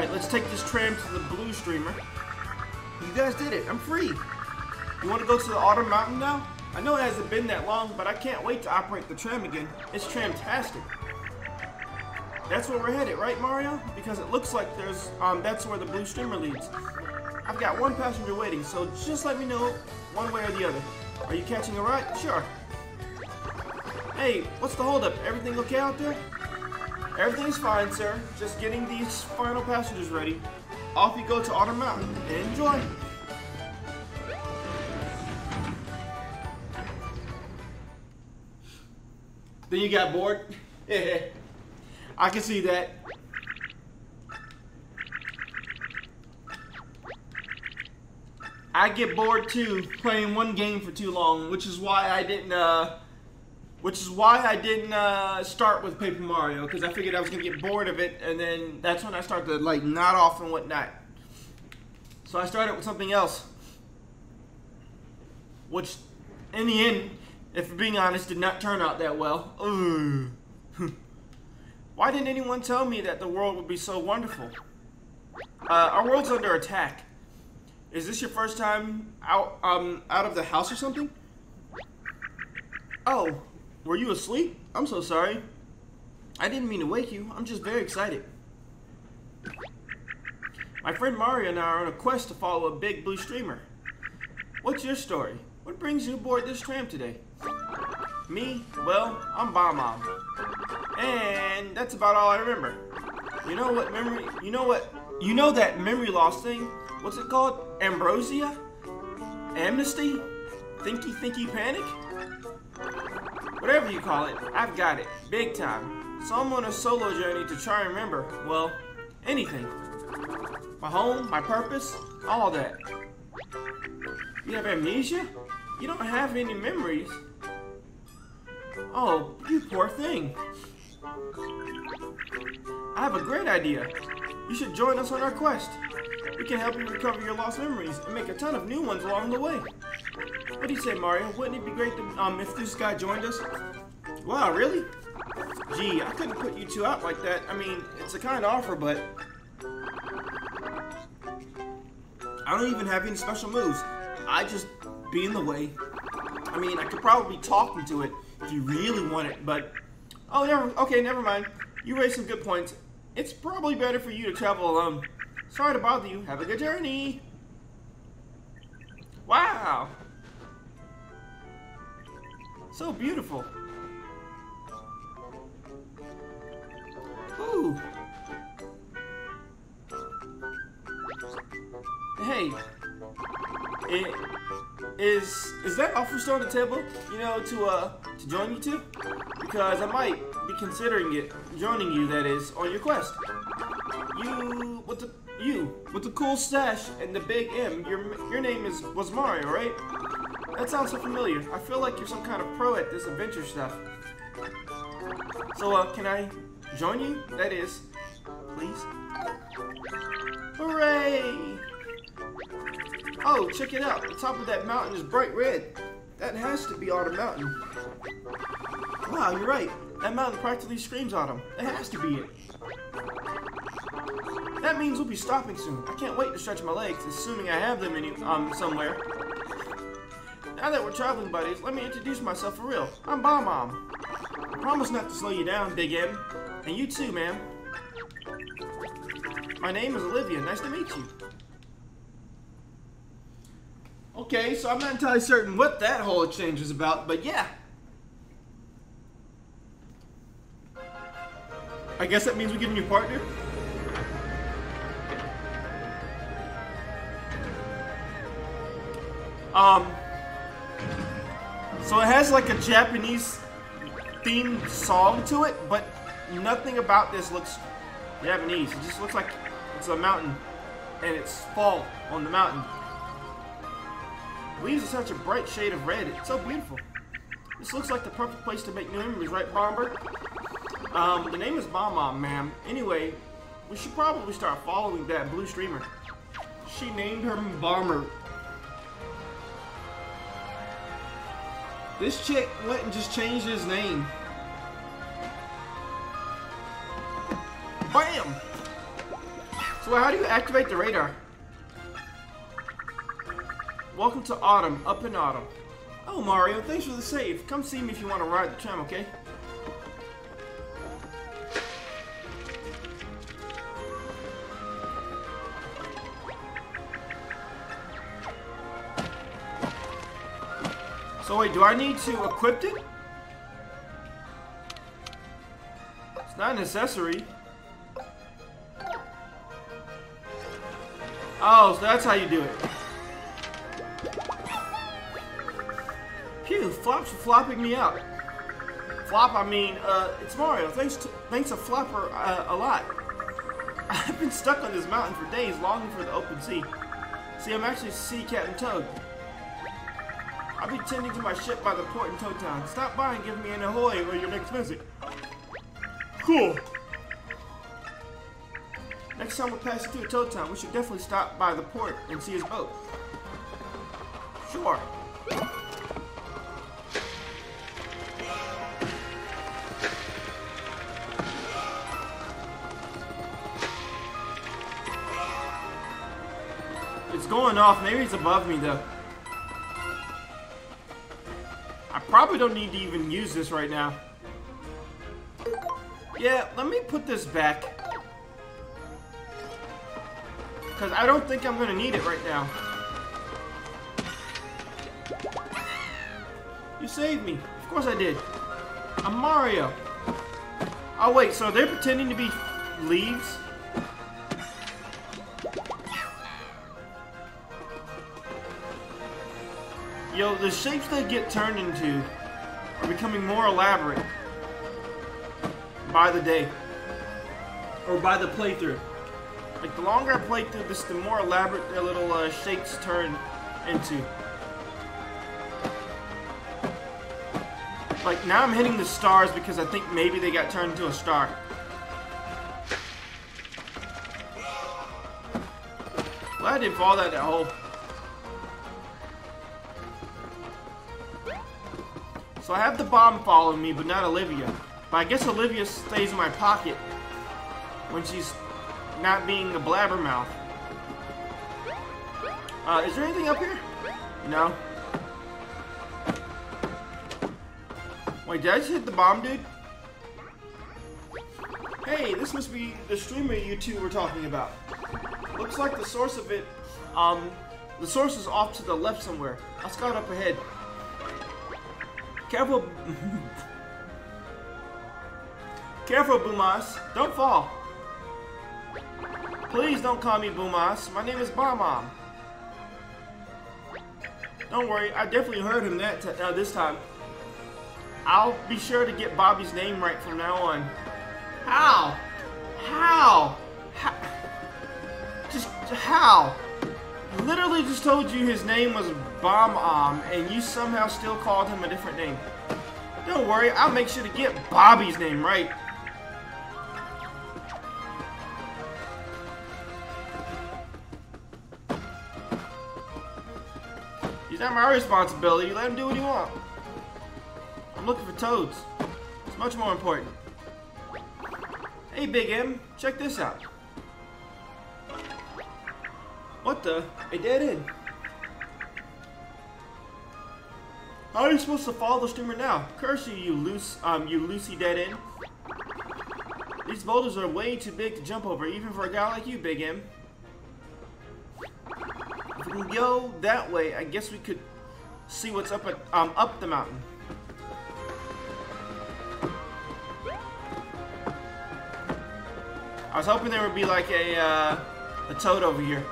Alright, let's take this tram to the blue streamer. You guys did it. I'm free. You want to go to the Autumn Mountain now? I know it hasn't been that long, but I can't wait to operate the tram again. It's tramtastic. That's where we're headed, right, Mario? Because it looks like there's, that's where the blue streamer leads. I've got one passenger waiting, so just let me know one way or the other. Are you catching a ride? Sure. Hey, what's the holdup? Everything okay out there? Everything's fine, sir. Just getting these final passengers ready. Off you go to Autumn Mountain. Enjoy! Then you got bored? Yeah, I can see that. I get bored too playing one game for too long, which is why I didn't start with Paper Mario, because I figured I was gonna get bored of it, and then that's when I start to like nod off and whatnot. So I started with something else, which in the end, if being honest, did not turn out that well. Why didn't anyone tell me that the world would be so wonderful? Our world's under attack. Is this your first time out of the house or something? Oh, were you asleep? I'm so sorry. I didn't mean to wake you. I'm just very excited. My friend Mario and I are on a quest to follow a big blue streamer. What's your story? What brings you aboard this tram today? Me? Well, I'm Bob-omb. And that's about all I remember. You know that memory loss thing? What's it called? Ambrosia? Amnesty? Thinky panic? Whatever you call it, I've got it. Big time. So I'm on a solo journey to try and remember, well, anything. My home, my purpose, all that. You have amnesia? You don't have any memories. Oh, you poor thing. I have a great idea. You should join us on our quest. We can help you recover your lost memories and make a ton of new ones along the way. What do you say, Mario? Wouldn't it be great to, if this guy joined us? Wow, really? Gee, I couldn't put you two out like that. I mean, it's a kind offer, but... I don't even have any special moves. I just be in the way. I mean, I could probably talk into it if you really want it, but... Oh, never mind. You raised some good points. It's probably better for you to travel alone. Sorry to bother you. Have a good journey. Wow. So beautiful. Ooh. Hey. Is that offer still on the table? You know, to join you two? Because I might be considering it, joining you, that is, on your quest. You with the cool sash and the big M. Your name was Mario, right? That sounds so familiar. I feel like you're some kind of pro at this adventure stuff. So, can I join you? That is, please. Hooray! Oh, check it out. The top of that mountain is bright red. That has to be Autumn Mountain. Wow, you're right. That mountain practically screams Autumn. That has to be it. That means we'll be stopping soon. I can't wait to stretch my legs, assuming I have them somewhere. Now that we're traveling buddies, let me introduce myself for real. I'm Bob-omb. I promise not to slow you down, Big M. And you too, ma'am. My name is Olivia. Nice to meet you. Okay, so I'm not entirely certain what that whole exchange was about, but yeah. I guess that means we get a new partner? So it has like a Japanese themed song to it, but nothing about this looks Japanese. It just looks like it's a mountain and it's fall on the mountain. The leaves are such a bright shade of red. It's so beautiful. This looks like the perfect place to make new memories, right, Bomber? The name is Bob-omb, ma'am. Anyway, we should probably start following that blue streamer. She named her Bomber. This chick went and just changed his name. Bam! So how do you activate the radar? Welcome to Autumn, up in Autumn. Oh, Mario, thanks for the save. Come see me if you want to ride the tram, okay? So wait, do I need to equip it? It's not an accessory. Oh, so that's how you do it. Phew, Flops for flopping me out. Flop, I mean, it's Mario. Thanks to Flopper a lot. I've been stuck on this mountain for days, longing for the open sea. See, I'm actually Sea Captain Tug. I'll be tending to my ship by the port in Toad Town. Stop by and give me an ahoy or your next visit. Cool. Next time we're passing through Toad Town, we should definitely stop by the port and see his boat. Sure. It's going off. Maybe it's above me, though. Probably don't need to even use this right now. Yeah, let me put this back. Because I don't think I'm going to need it right now. You saved me. Of course I did. I'm Mario. Oh wait, so they're pretending to be leaves? Yo, the shapes they get turned into are becoming more elaborate by the day, or by the playthrough. Like, the longer I play through this, the more elaborate their little shapes turn into. Like, now I'm hitting the stars because I think maybe they got turned into a star. Well, I didn't fall down that hole. So I have the bomb following me, but not Olivia. But I guess Olivia stays in my pocket when she's not being a blabbermouth. Is there anything up here? No. Wait, did I just hit the bomb, dude? Hey, this must be the streamer you two were talking about. Looks like the source of it, the source is off to the left somewhere. I'll scout up ahead. Careful, careful, Boom-Oss. Don't fall. Please don't call me Boom-Oss. My name is Bob-omb. Don't worry, I definitely heard him that this time. I'll be sure to get Bobby's name right from now on. How? How? How? Just how? Literally just told you his name was Bob-omb, and you somehow still called him a different name. Don't worry, I'll make sure to get Bobby's name right. He's not my responsibility. Let him do what he wants. I'm looking for toads. It's much more important. Hey, Big M, check this out. What the? A dead end. How are you supposed to follow the streamer now? Curse you, you loosey dead end. These boulders are way too big to jump over, even for a guy like you, Big M. If we can go that way, I guess we could see what's up at, up the mountain. I was hoping there would be like a toad over here.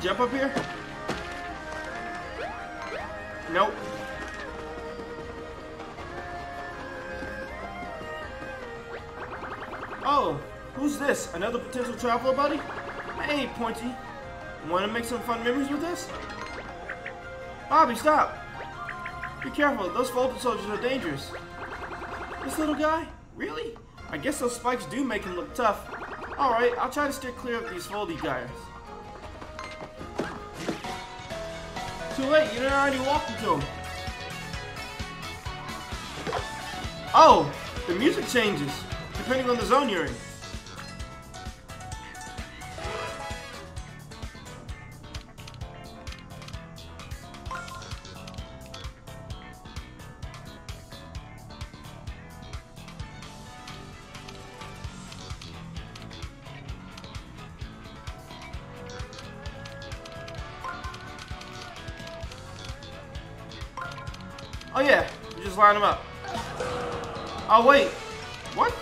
Jump up here? Nope. Oh, who's this? Another potential traveler buddy? Hey, Pointy. Wanna make some fun memories with us? Bobby, stop! Be careful, those folded soldiers are dangerous. This little guy? Really? I guess those spikes do make him look tough. Alright, I'll try to steer clear of these foldy guys. Too late, you didn't already walk into him. Oh, the music changes depending on the zone you're in. Oh yeah, you just line them up. Oh wait, what?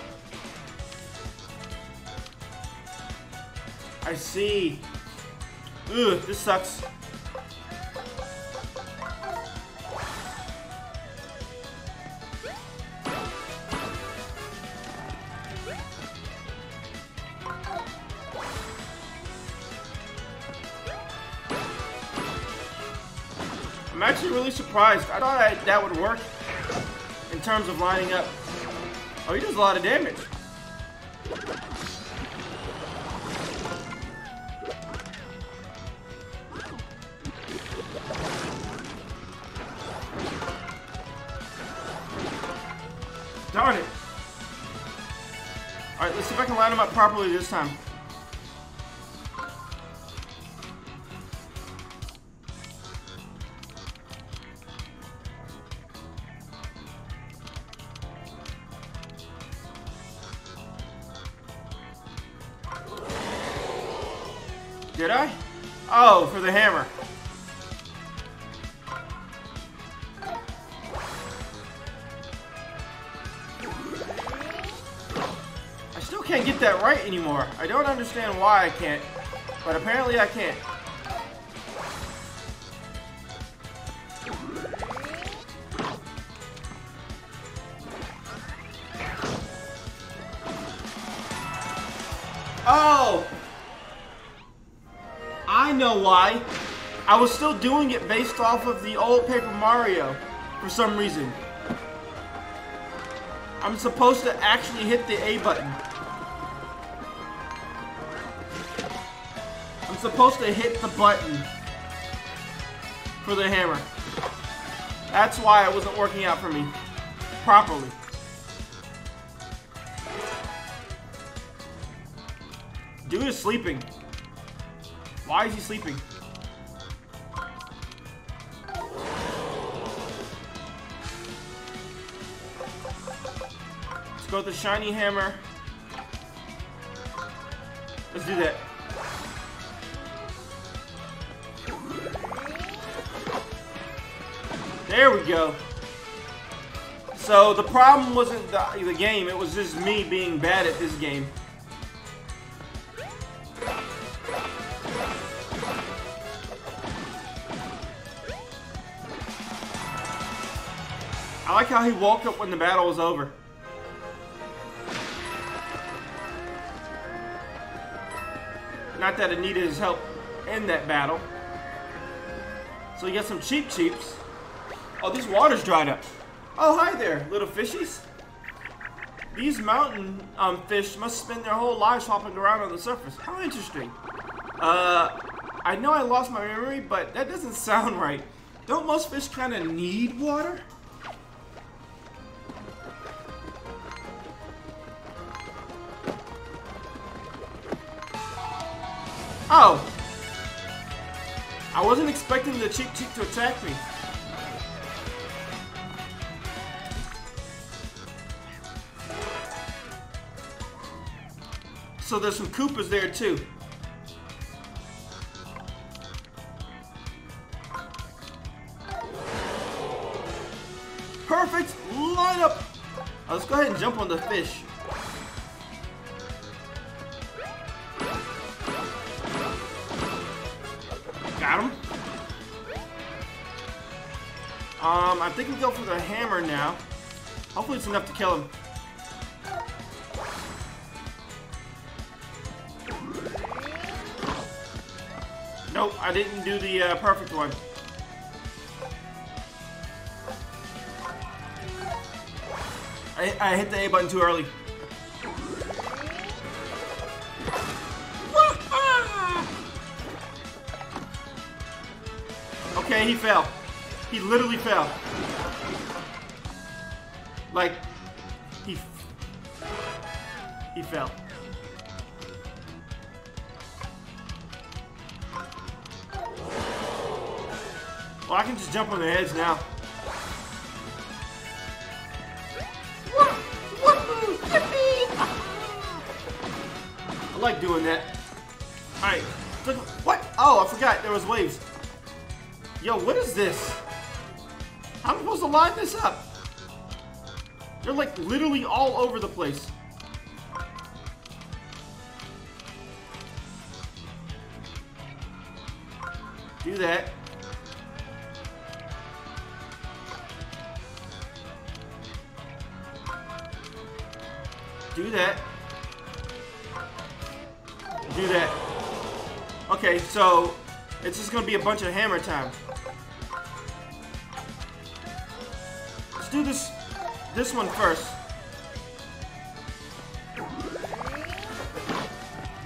I see. Ugh, this sucks. I'm actually really surprised. I thought that would work in terms of lining up. Oh, he does a lot of damage. Darn it. Alright, let's see if I can line him up properly this time. Did I? Oh, for the hammer. I still can't get that right anymore. I don't understand why I can't, but apparently I can't. Oh! I know why. I was still doing it based off of the old Paper Mario for some reason. I'm supposed to actually hit the A button. I'm supposed to hit the button for the hammer. That's why it wasn't working out for me properly. Dude is sleeping. Why is he sleeping? Let's go with the shiny hammer. Let's do that. There we go. So the problem wasn't the game, it was just me being bad at this game. I like how he woke up when the battle was over. Not that it needed his help in that battle. So you got some cheap cheeps. Oh, this water's dried up. Oh, hi there, little fishies. These mountain fish must spend their whole lives hopping around on the surface. How interesting. I know I lost my memory, but that doesn't sound right. Don't most fish kind of need water? Oh! I wasn't expecting the cheap chick to attack me. So there's some Koopas there too. Perfect lineup! Oh, let's go ahead and jump on the fish. I think we go for the hammer now. Hopefully it's enough to kill him. Nope, I didn't do the perfect one. I hit the A button too early. Okay, he fell. He literally fell. Like, He fell. Well, I can just jump on the edge now. I like doing that. Alright. What? Oh, I forgot there was waves. Yo, what is this? How am I supposed to line this up? They're like literally all over the place. Do that. Do that. Do that. Okay, so it's just gonna be a bunch of hammer time. Let's do this one first.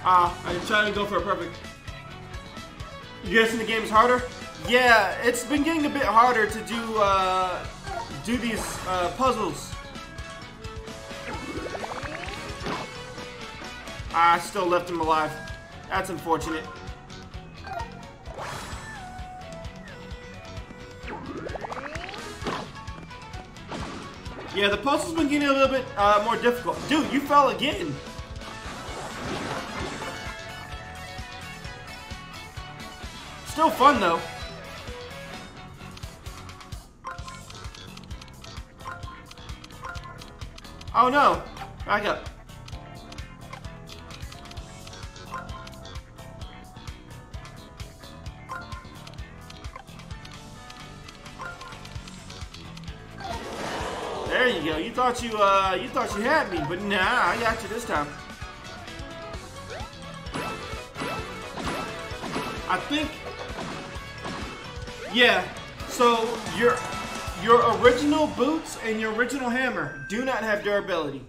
I'm trying to go for a perfect. You guessing the game's harder? Yeah, it's been getting a bit harder to do these puzzles. I still left him alive. That's unfortunate. Yeah, the puzzle's been getting a little bit more difficult. Dude, you fell again. Still fun though. Oh no. Back up. There you go. You thought you had me, but nah, I got you this time. I think. Yeah. So your original boots and your original hammer do not have durability,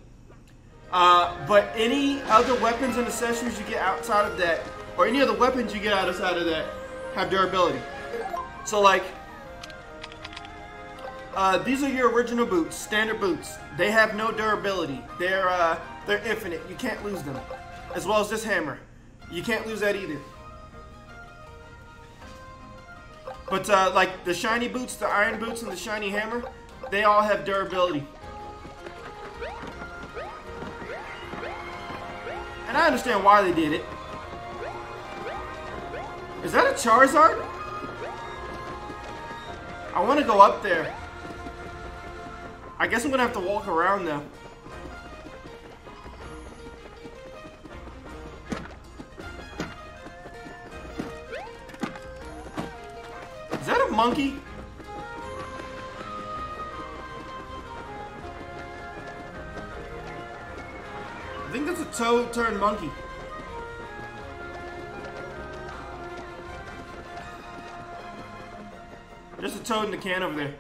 but any other weapons and accessories you get outside of that, or any other weapons you get outside of that, have durability. So like. These are your original boots, standard boots. They have no durability. They're infinite. You can't lose them. As well as this hammer. You can't lose that either. But like the shiny boots, the iron boots, and the shiny hammer, they all have durability. And I understand why they did it. Is that a Charizard? I want to go up there. I guess I'm gonna have to walk around now. Is that a monkey? I think that's a toad turned monkey. There's a toad in the can over there.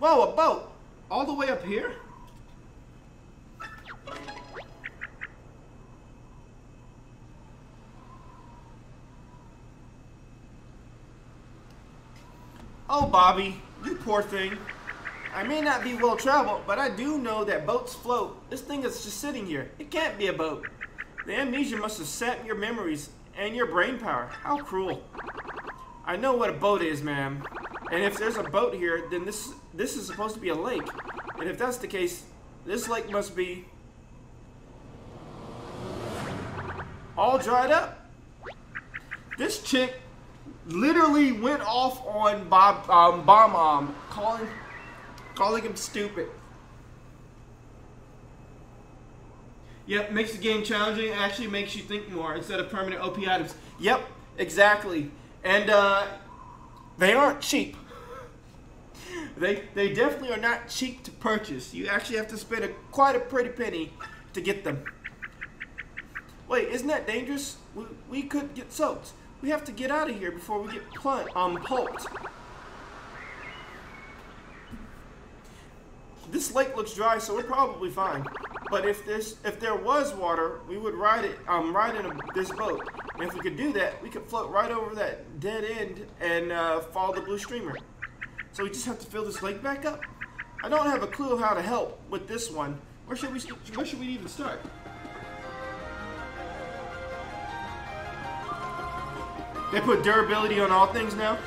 Whoa, a boat! All the way up here? Oh, Bobby, you poor thing. I may not be well traveled, but I do know that boats float. This thing is just sitting here. It can't be a boat. The amnesia must have sapped your memories and your brain power. How cruel. I know what a boat is, ma'am. And if there's a boat here, then this is supposed to be a lake. And if that's the case, this lake must be all dried up. This chick literally went off on Bob-omb, calling him stupid. Yep, makes the game challenging. Actually, makes you think more instead of permanent OP items. Yep, exactly. And they aren't cheap. They definitely are not cheap to purchase. You actually have to spend quite a pretty penny to get them. Wait, isn't that dangerous? We could get soaked. We have to get out of here before we get pulped. This lake looks dry, so we're probably fine. But if there was water, we would ride it right in this boat. And if we could do that, we could float right over that dead end and follow the blue streamer. So we just have to fill this lake back up. I don't have a clue how to help with this one. Where should we even start? They put durability on all things now?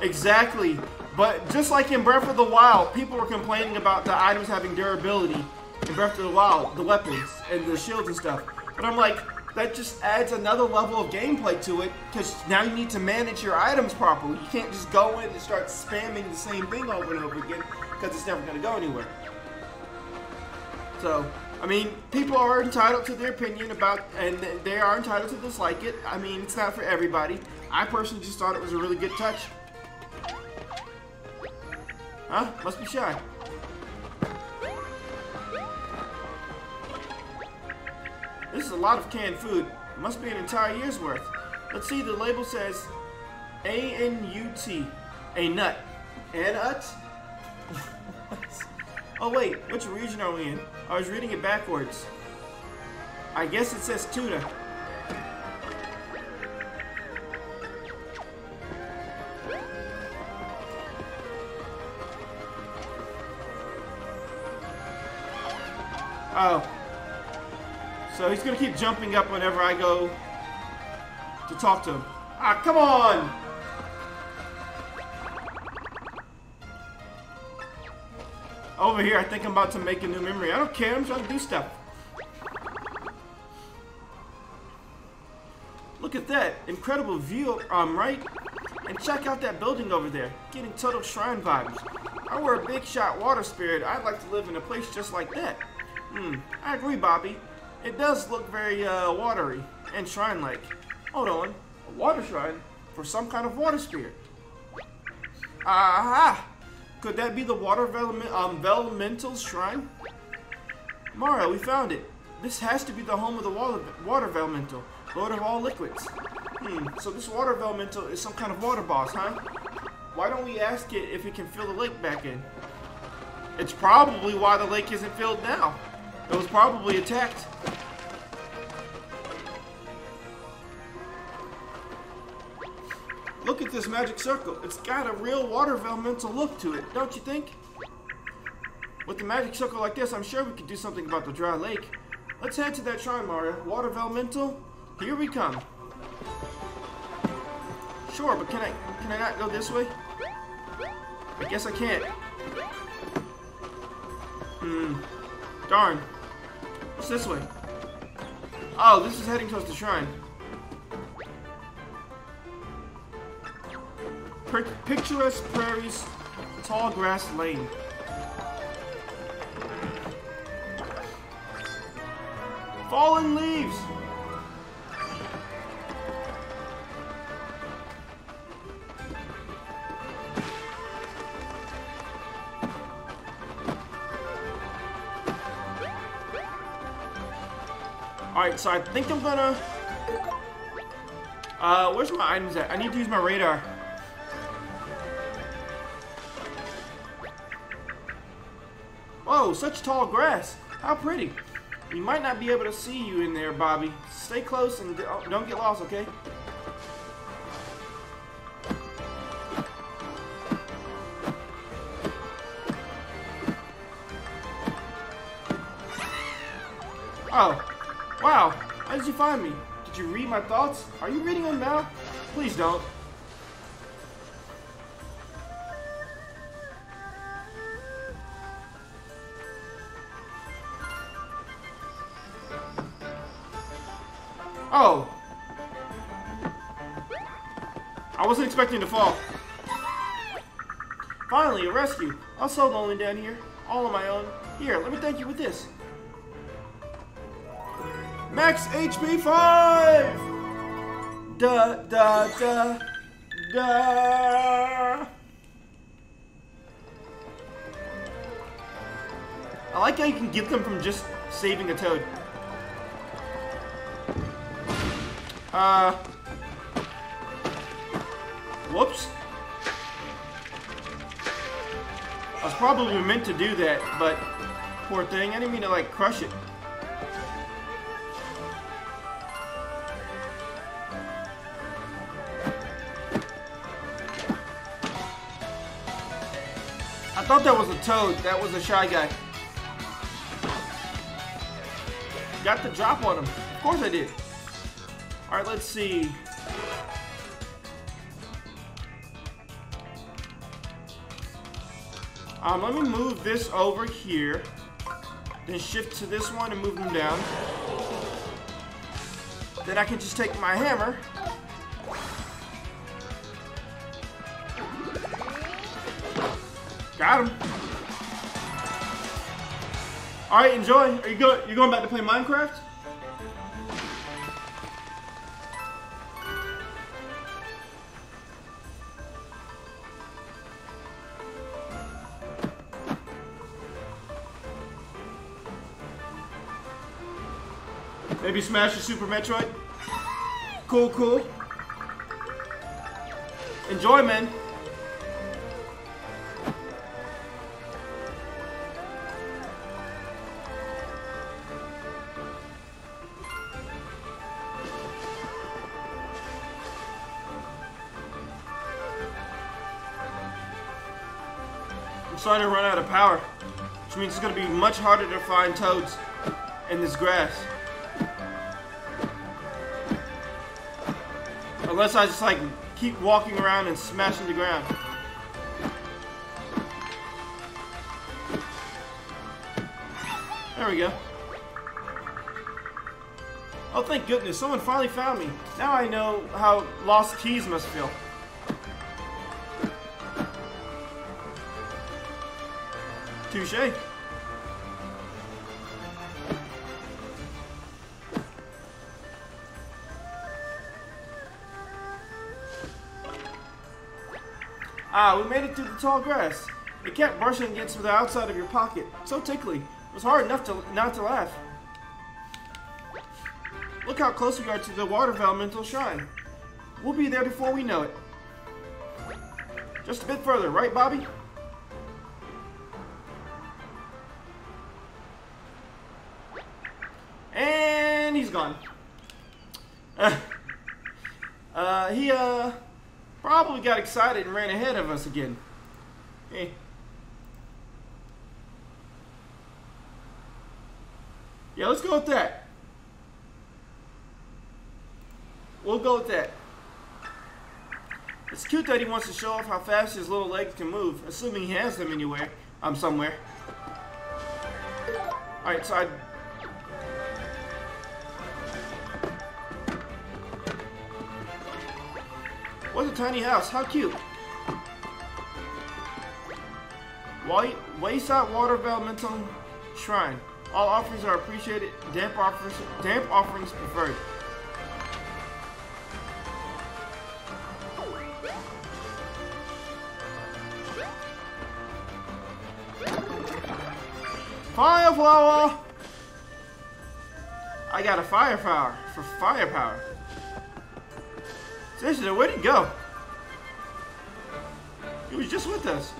Exactly. But just like in Breath of the Wild, people were complaining about the items having durability in Breath of the Wild, the weapons and the shields and stuff. But I'm like, that just adds another level of gameplay to it, because now you need to manage your items properly. You can't just go in and start spamming the same thing over and over again, because it's never going to go anywhere. So, I mean, people are entitled to their opinion about, and they are entitled to dislike it. I mean, it's not for everybody. I personally just thought it was a really good touch. Huh? Must be shy. This is a lot of canned food. It must be an entire year's worth. Let's see, the label says A-N-U-T. A nut. An nut? Oh wait, which region are we in? I was reading it backwards. I guess it says tuna. Oh. So he's gonna keep jumping up whenever I go to talk to him. Ah, come on! Over here, I think I'm about to make a new memory. I don't care, I'm trying to do stuff. Look at that, incredible view, right? And check out that building over there, getting total shrine vibes. I were a big shot water spirit, I'd like to live in a place just like that. Hmm, I agree, Bobby. It does look very watery and shrine-like. Hold on, a water shrine for some kind of water spirit. Aha! Could that be the Water Vellumental Shrine? Mario, we found it. This has to be the home of the Water Vellumental, Lord of all liquids. Hmm, so this Water Vellumental is some kind of water boss, huh? Why don't we ask it if it can fill the lake back in? It's probably why the lake isn't filled now. It was probably attacked. Look at this magic circle. It's got a real Water Vellumental look to it, don't you think? With a magic circle like this, I'm sure we could do something about the dry lake. Let's head to that shrine, Mario. Water Vellumental, here we come. Sure, but can I not go this way? I guess I can't. Hmm. Darn. What's this way? Oh, this is heading towards the shrine. Picturesque prairies, tall grass lane. Fallen leaves! Alright, so I think I'm gonna... where's my items at? I need to use my radar. Whoa, such tall grass. How pretty. We might not be able to see you in there, Bobby. Stay close and don't get lost, okay? Oh. Wow, how did you find me? Did you read my thoughts? Are you reading them now? Please don't. Oh. I wasn't expecting to fall. Finally, a rescue. I'm so lonely down here, all on my own. Here, let me thank you with this. Max HP 5! Da da da da. I like how you can get them from just saving a toad. Whoops. I was probably meant to do that, but poor thing, I didn't mean to like crush it. I thought that was a toad. That was a shy guy. Got the drop on him. Of course I did. Alright, let's see. Let me move this over here. Then shift to this one and move them down. Then I can just take my hammer. Got him. Alright, enjoy. Are you good? You're going back to play Minecraft? Maybe smash the Super Metroid? Cool, cool. Enjoy, man. I'm starting to run out of power, which means it's going to be much harder to find toads in this grass. Unless I just like keep walking around and smashing the ground. There we go. Oh, thank goodness, someone finally found me. Now I know how lost keys must feel. Touché. Ah, we made it through the tall grass. It kept brushing against the outside of your pocket. So tickly. It was hard enough to not to laugh. Look how close we are to the Water Vellumental Shrine. We'll be there before we know it. Just a bit further, right, Bobby? And he's gone. He probably got excited and ran ahead of us again. Eh. Yeah, let's go with that. We'll go with that. It's cute that he wants to show off how fast his little legs can move, assuming he has them anywhere. Somewhere. Alright, so what a tiny house, how cute. Wayside Water Vellumental Shrine. All offerings are appreciated, damp offerings preferred. Fireflower! I got a firepower for firepower. Seriously, where'd he go? He was just with us.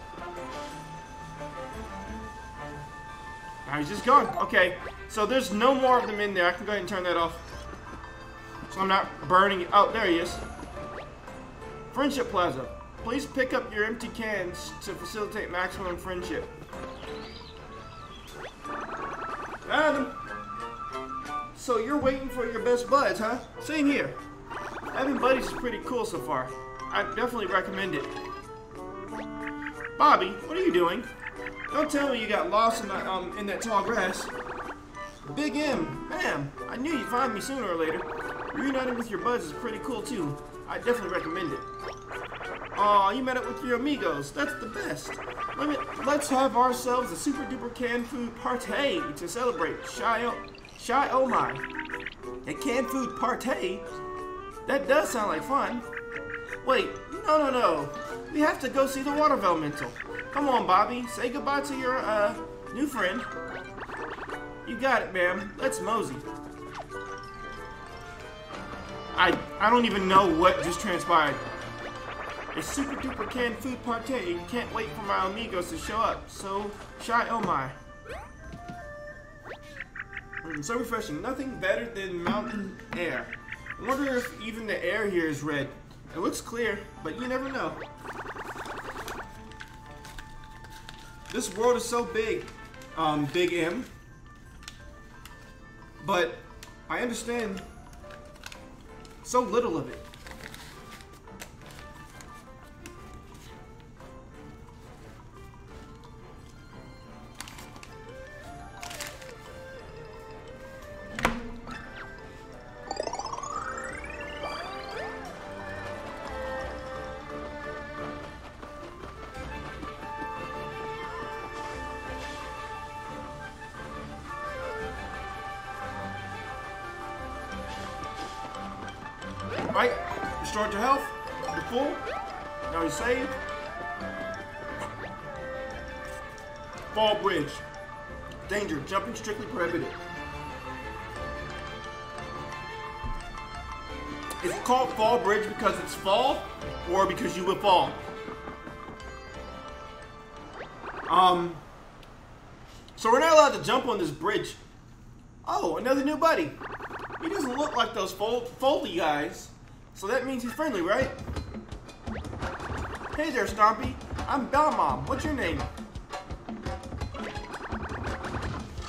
Now he's just gone. Okay, so there's no more of them in there. I can go ahead and turn that off. So I'm not burning it. Oh, there he is. Friendship Plaza. Please pick up your empty cans to facilitate maximum friendship. Adam! So you're waiting for your best buds, huh? Same here. Having buddies is pretty cool so far. I definitely recommend it. Bobby, what are you doing? Don't tell me you got lost in that tall grass. Big M, ma'am, I knew you'd find me sooner or later. Reuniting with your buds is pretty cool too. I definitely recommend it. Aw, you met up with your amigos. That's the best. Let's have ourselves a super duper canned food party to celebrate. Shy oh my. A canned food party? That does sound like fun. Wait, no. We have to go see the Water Vellumental. Come on, Bobby. Say goodbye to your, new friend. You got it, ma'am. Let's mosey. I don't even know what just transpired. A super duper canned food party. Can't wait for my amigos to show up. So shy, oh my. So refreshing. Nothing better than mountain air. I wonder if even the air here is red. It looks clear, but you never know. This world is so big, Big M. But I understand So little of it. Restore your health. The full. Now you saved. Fall bridge. Danger. Jumping strictly prohibited. It's called fall bridge because it's fall, or because you will fall. So we're not allowed to jump on this bridge. Oh, another new buddy. He doesn't look like those foldy guys. So that means he's friendly, right? Hey there, Stompy. I'm Bob-omb. What's your name?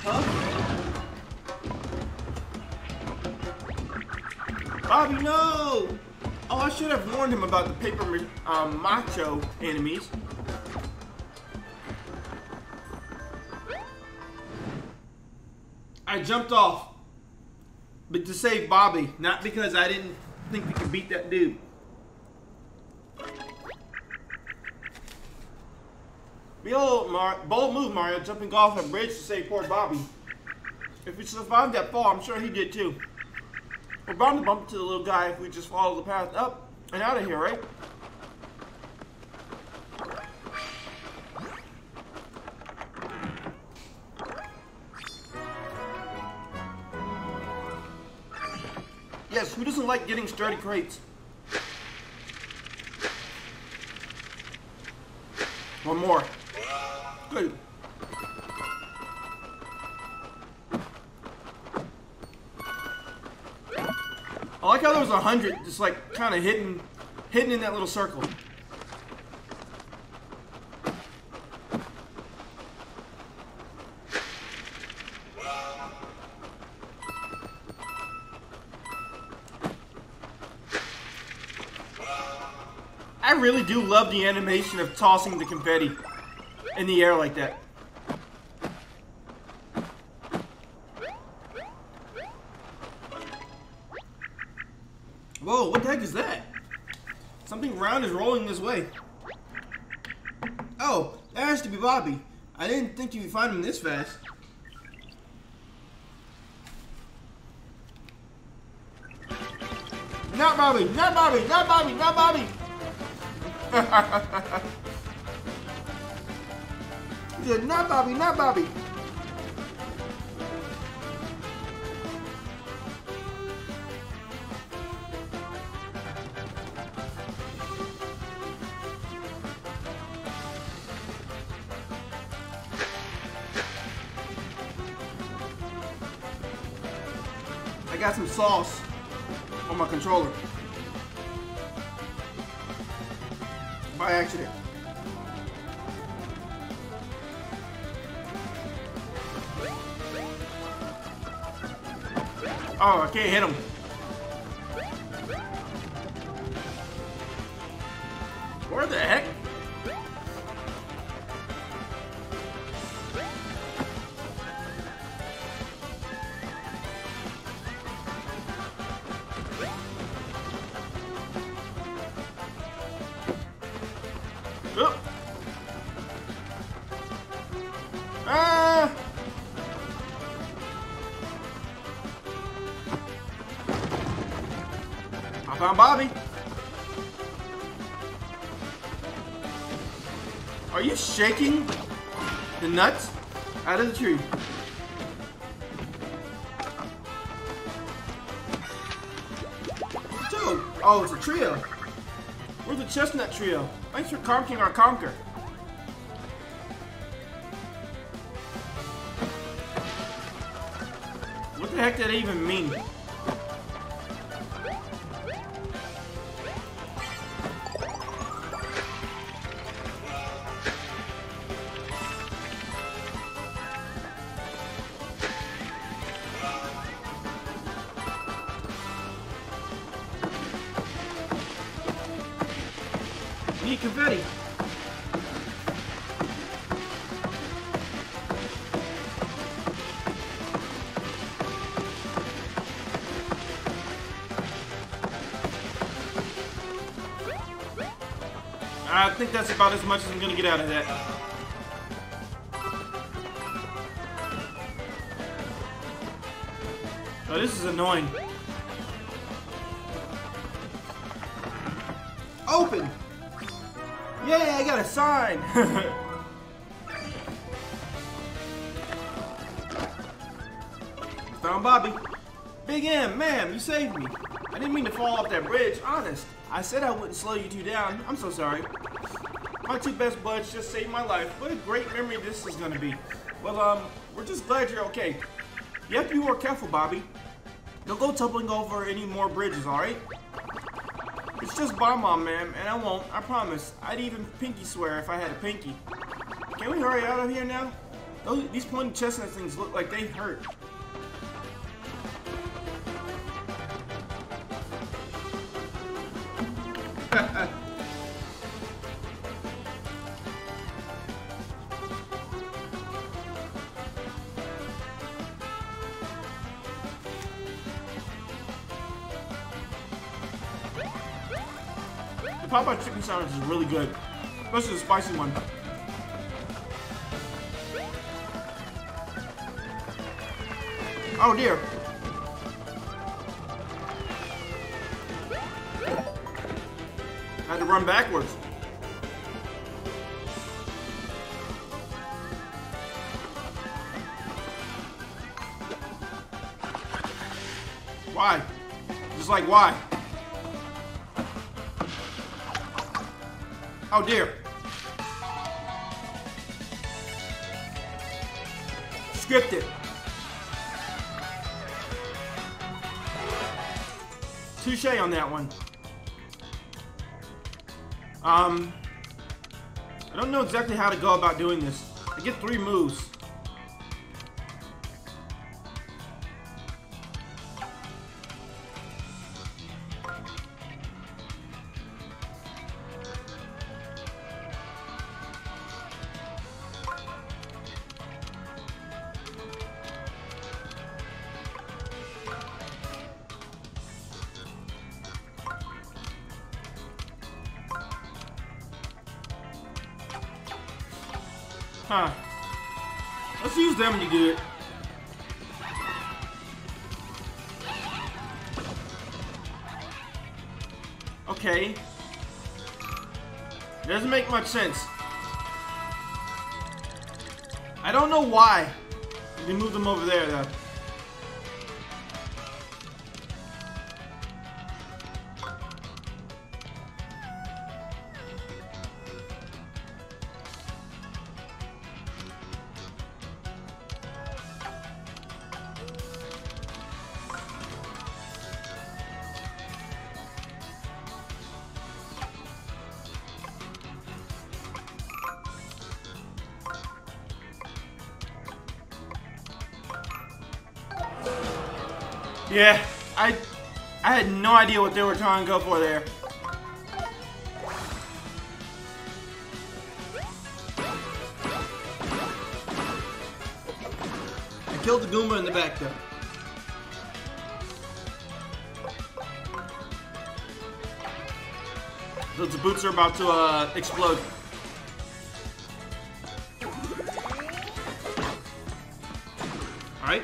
Huh? Bobby, no! Oh, I should have warned him about the paper macho enemies. I jumped off, but to save Bobby, not because I didn't think we can beat that dude. Bold move, Mario, jumping off a bridge to save poor Bobby. If we survived that fall, I'm sure he did too. We're bound to bump into the little guy if we just follow the path up and out of here, right? Yes, who doesn't like getting sturdy crates? One more. Good. I like how there was 100 just like kind of hidden in that little circle. I really do love the animation of tossing the confetti in the air like that. Whoa, what the heck is that? Something round is rolling this way. Oh, that has to be Bobby. I didn't think you'd find him this fast. Not Bobby, not Bobby, not Bobby, not Bobby! Yeah, not Bobby, not Bobby. I got some sauce on my controller. By accident. Oh, I can't hit him. Where the heck? I found Bobby. Are you shaking the nuts out of the tree? Dude, oh, it's a trio. We're the chestnut trio. Thanks for conquering our conquer. What the heck did that even mean? Need confetti. I think that's about as much as I'm gonna get out of that. Oh, this is annoying. Open! Yay, I got a sign! Found Bobby. Big M, ma'am, you saved me. I didn't mean to fall off that bridge, honest. I said I wouldn't slow you two down. I'm so sorry. My two best buds just saved my life. What a great memory this is gonna be. Well, we're just glad you're okay. You have to be more careful, Bobby. Don't go tumbling over any more bridges, alright? It's just Bob-omb, ma'am, and I won't, I promise. I'd even pinky swear if I had a pinky. Can we hurry out of here now? These pointy chestnut things look like they hurt. The Popeye chicken sandwich is really good, especially the spicy one. Oh dear. I had to run backwards. Why? Just like why? Oh dear. Scripted. Touché on that one. I don't know exactly how to go about doing this. I get 3 moves. Huh. Let's use them to do it. Okay. It doesn't make much sense. I don't know why they moved them over there though. Yeah, I had no idea what they were trying to go for there. I killed the Goomba in the back though. Those boots are about to explode. Alright.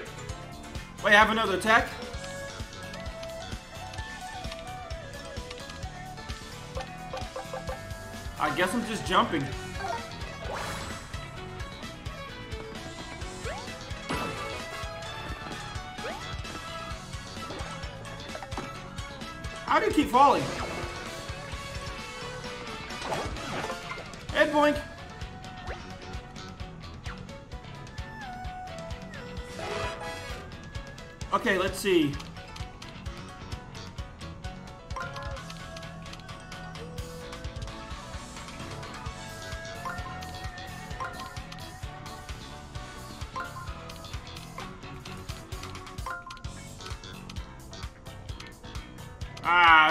Wait, I have another attack? I guess I'm just jumping. How do you keep falling? Head boink. Okay, let's see.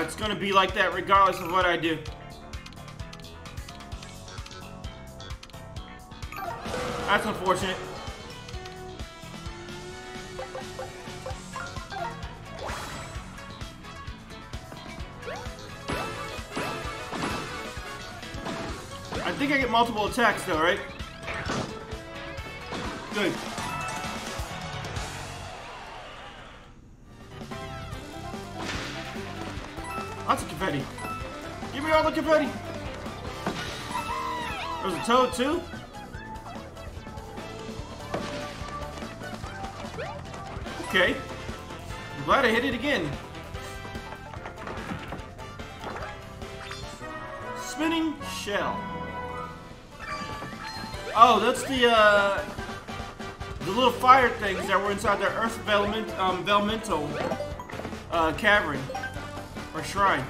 It's gonna be like that regardless of what I do. That's unfortunate. I think I get multiple attacks though, right? Good. Lots of confetti. Give me all the confetti! There's a toad too? Okay. I'm glad I hit it again. Spinning shell. Oh, that's the little fire things that were inside the Earth Vellumental cavern or shrine.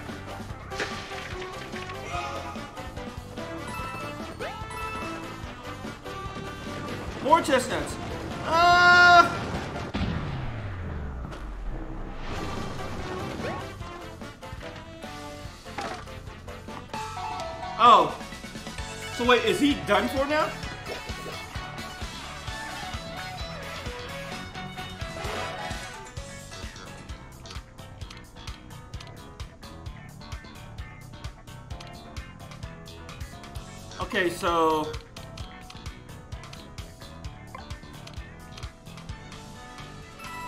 More chestnuts. Oh. So wait, is he done for now? Okay, so...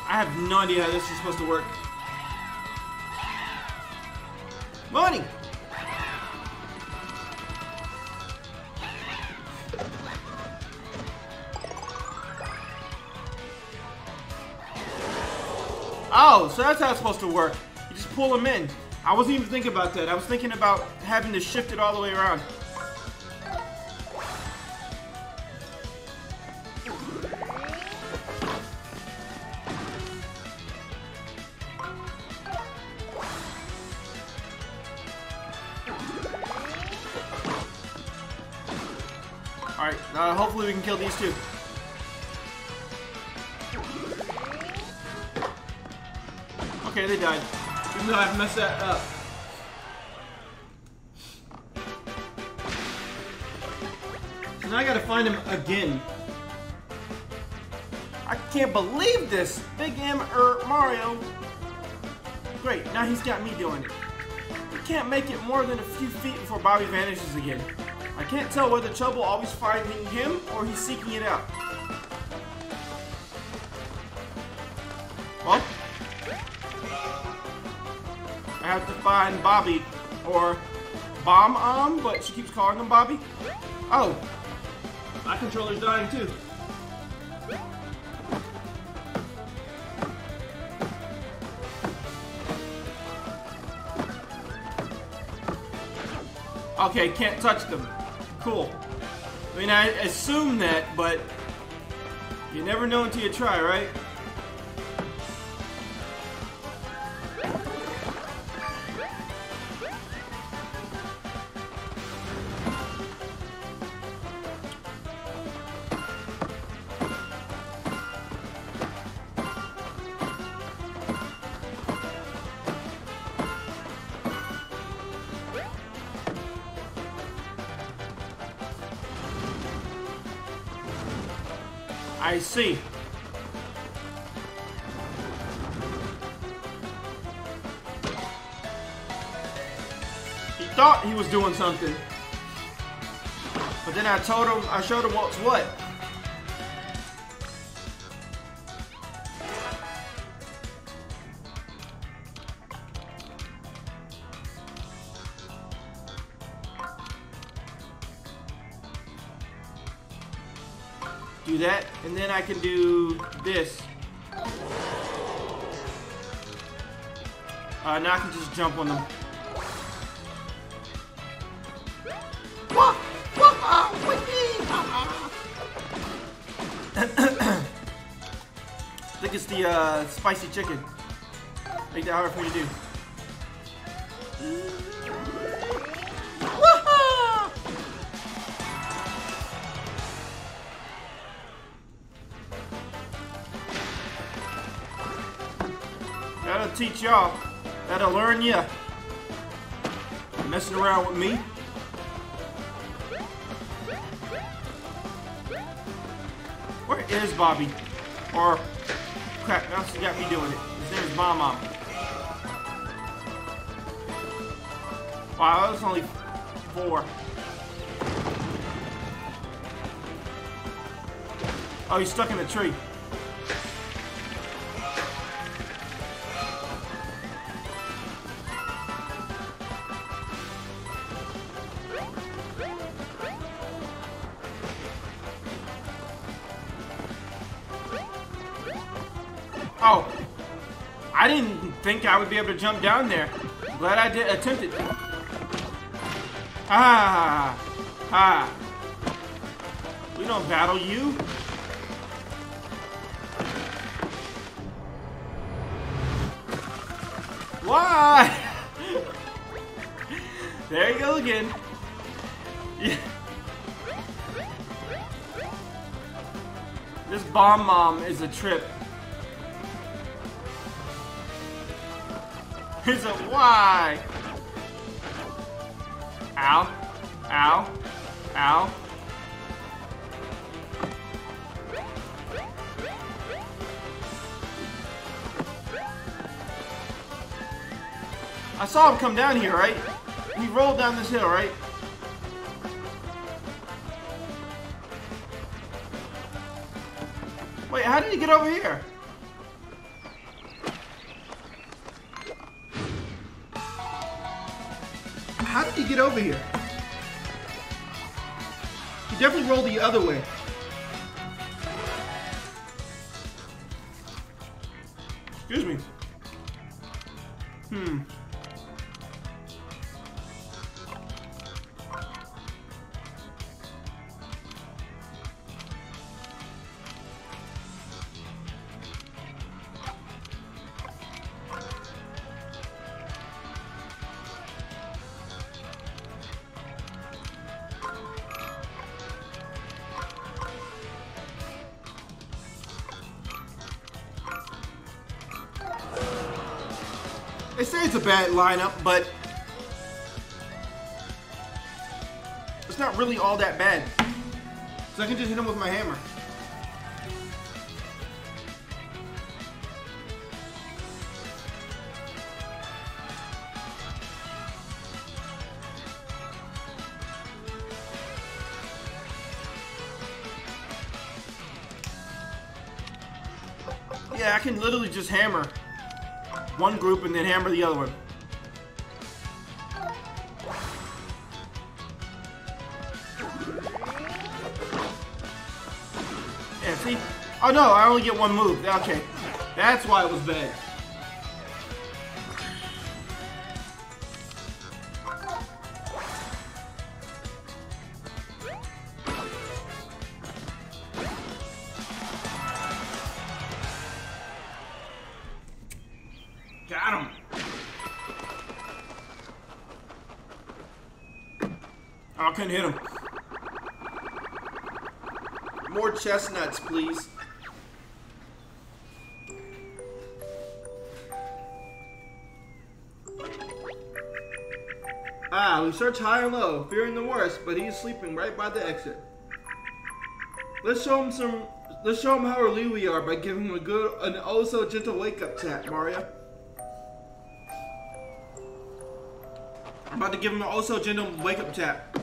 I have no idea how this is supposed to work. Money! Oh, so that's how it's supposed to work. You just pull them in. I wasn't even thinking about that. I was thinking about having to shift it all the way around. Alright, hopefully we can kill these two. Okay, they died. Even though I've messed that up. So now I gotta find him again. I can't believe this! Big M Mario. Great, now he's got me doing it. You can't make it more than a few feet before Bobby vanishes again. I can't tell whether trouble always finding him or he's seeking it out. Well, I have to find Bobby or Bob-omb, but she keeps calling him Bobby. Oh, my controller's dying too. Okay, can't touch them. Cool. I mean, I assume that, but you never know until you try, right? I see. He thought he was doing something, but then I showed him what's what. Do that, and then I can do this. Now I can just jump on them. I think it's the spicy chicken. Make that hard for me to do. That'll teach y'all. That'll learn ya. Messing around with me. It is Bobby. Or, crap, now she got me doing it. His name is Bob-omb. Wow, that was only 4. Oh, he's stuck in a tree. Oh, I didn't think I would be able to jump down there. Glad I did attempt it. Ah, ah. We don't battle you. Why? There you go again. Yeah. This Bob-omb is a trip. It's a why. Ow. Ow. Ow. I saw him come down here, right? He rolled down this hill, right? Wait, how did he get over here? How did he get over here? He definitely rolled the other way. Excuse me. Hmm. They say it's a bad lineup, but it's not really all that bad. So I can just hit him with my hammer. Yeah, I can literally just hammer one group and then hammer the other one. Yeah, see? Oh no, I only get one move. Okay. That's why it was bad. Got him. Oh, I couldn't hit him. More chestnuts, please. Ah, we search high and low, fearing the worst, but he is sleeping right by the exit. Let's show him how relieved we are by giving him a good and oh so gentle wake-up tap, Mario. I'm about to give him an also gentle wake-up tap.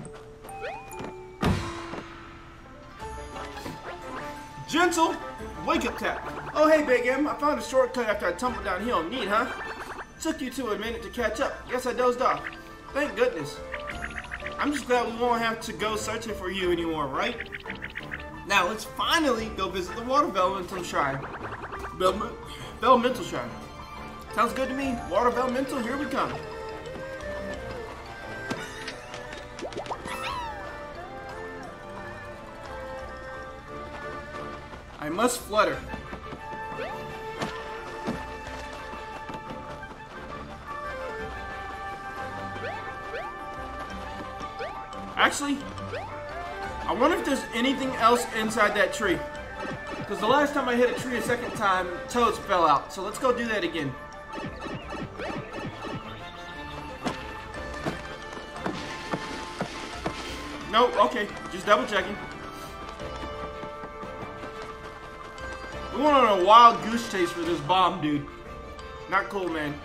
Gentle wake-up tap. Oh, hey, Big M. I found a shortcut after I tumbled downhill. Neat, huh? Took you 2 minutes to catch up. Guess I dozed off. Thank goodness. I'm just glad we won't have to go searching for you anymore, right? Now, let's finally go visit the Water Vellumental Shrine. Vellumental Shrine. Sounds good to me. Water Vellumental, here we come. I must flutter. Actually, I wonder if there's anything else inside that tree. Because the last time I hit a tree a second time, toads fell out. So let's go do that again. No, okay, just double checking. Going on a wild goose chase for this bomb, dude. Not cool, man.